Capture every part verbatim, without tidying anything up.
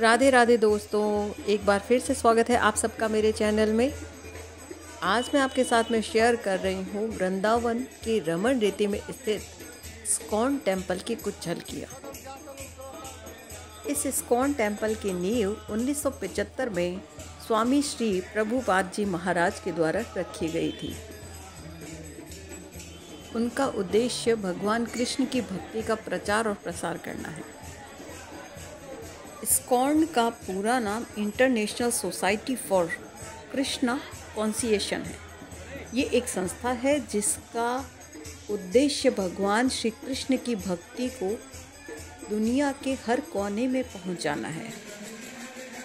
राधे राधे दोस्तों, एक बार फिर से स्वागत है आप सबका मेरे चैनल में। आज मैं आपके साथ में शेयर कर रही हूँ वृंदावन की रमण रेती में स्थित इस्कॉन टेम्पल की कुछ झलकियाँ। इस इस्कॉन टेम्पल की नींव उन्नीस सौ पचहत्तर में स्वामी श्री प्रभुपाद जी महाराज के द्वारा रखी गई थी। उनका उद्देश्य भगवान कृष्ण की भक्ति का प्रचार और प्रसार करना है। इस्कॉन का पूरा नाम international society for Krishna consciousness है। ये एक संस्था है जिसका उद्देश्य भगवान श्री कृष्ण की भक्ति को दुनिया के हर कोने में पहुंचाना है,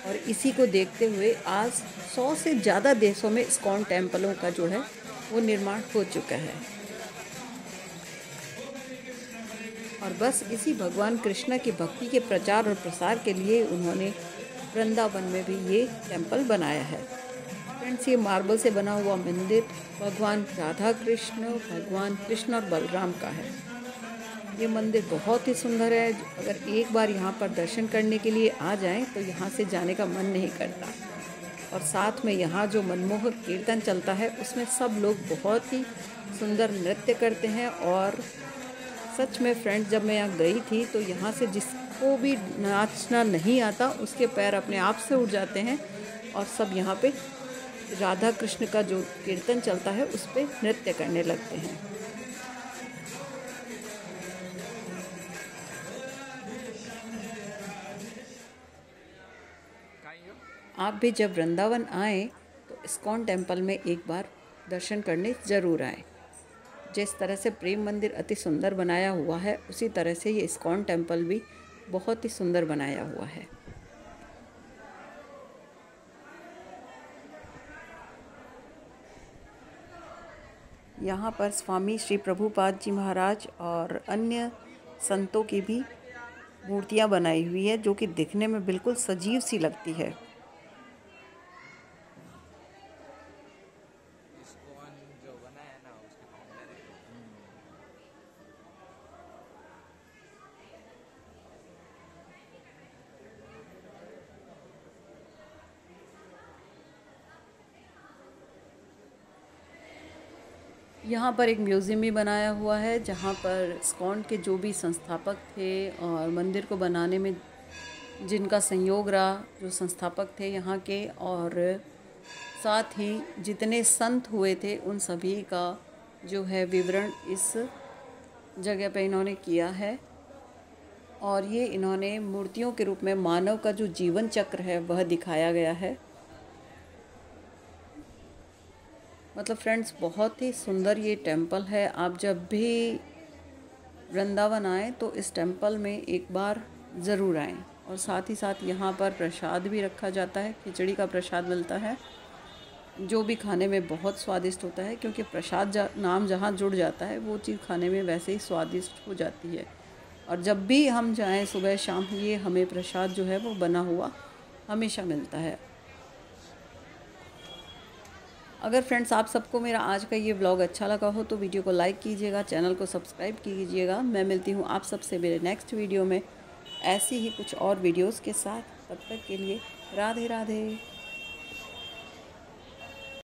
और इसी को देखते हुए आज सौ से ज़्यादा देशों में इस्कॉन टेम्पलों का जो है वो निर्माण हो चुका है। और बस इसी भगवान कृष्णा की भक्ति के प्रचार और प्रसार के लिए उन्होंने वृंदावन में भी ये टेम्पल बनाया है। फ्रेंड्स, ये मार्बल से बना हुआ मंदिर भगवान राधा कृष्ण, भगवान कृष्ण और बलराम का है। ये मंदिर बहुत ही सुंदर है। अगर एक बार यहाँ पर दर्शन करने के लिए आ जाएं तो यहाँ से जाने का मन नहीं करता। और साथ में यहाँ जो मनमोहक कीर्तन चलता है उसमें सब लोग बहुत ही सुंदर नृत्य करते हैं। और सच में फ्रेंड्स, जब मैं यहाँ गई थी तो यहाँ से जिसको भी नाचना नहीं आता उसके पैर अपने आप से उठ जाते हैं और सब यहाँ पे राधा कृष्ण का जो कीर्तन चलता है उस पे नृत्य करने लगते हैं। आप भी जब वृंदावन आए तो इस्कॉन टेम्पल में एक बार दर्शन करने ज़रूर आएँ। जिस तरह से प्रेम मंदिर अति सुंदर बनाया हुआ है उसी तरह से ये इस्कॉन टेम्पल भी बहुत ही सुंदर बनाया हुआ है। यहाँ पर स्वामी श्री प्रभुपाद जी महाराज और अन्य संतों की भी मूर्तियाँ बनाई हुई है जो कि दिखने में बिल्कुल सजीव सी लगती है। यहाँ पर एक म्यूज़ियम भी बनाया हुआ है जहाँ पर इस्कॉन के जो भी संस्थापक थे और मंदिर को बनाने में जिनका सहयोग रहा, जो संस्थापक थे यहाँ के, और साथ ही जितने संत हुए थे उन सभी का जो है विवरण इस जगह पे इन्होंने किया है। और ये इन्होंने मूर्तियों के रूप में मानव का जो जीवन चक्र है वह दिखाया गया है। मतलब फ्रेंड्स, बहुत ही सुंदर ये टेम्पल है। आप जब भी वृंदावन आएँ तो इस टेम्पल में एक बार ज़रूर आएँ। और साथ ही साथ यहाँ पर प्रसाद भी रखा जाता है, खिचड़ी का प्रसाद मिलता है जो भी खाने में बहुत स्वादिष्ट होता है, क्योंकि प्रसाद जा, नाम जहाँ जुड़ जाता है वो चीज़ खाने में वैसे ही स्वादिष्ट हो जाती है। और जब भी हम जाएँ सुबह शाम ये हमें प्रसाद जो है वो बना हुआ हमेशा मिलता है। अगर फ्रेंड्स आप सबको मेरा आज का ये व्लॉग अच्छा लगा हो तो वीडियो को लाइक कीजिएगा, चैनल को सब्सक्राइब कीजिएगा। मैं मिलती हूँ आप सबसे मेरे नेक्स्ट वीडियो में ऐसी ही कुछ और वीडियोस के साथ। तब तक के लिए राधे राधे।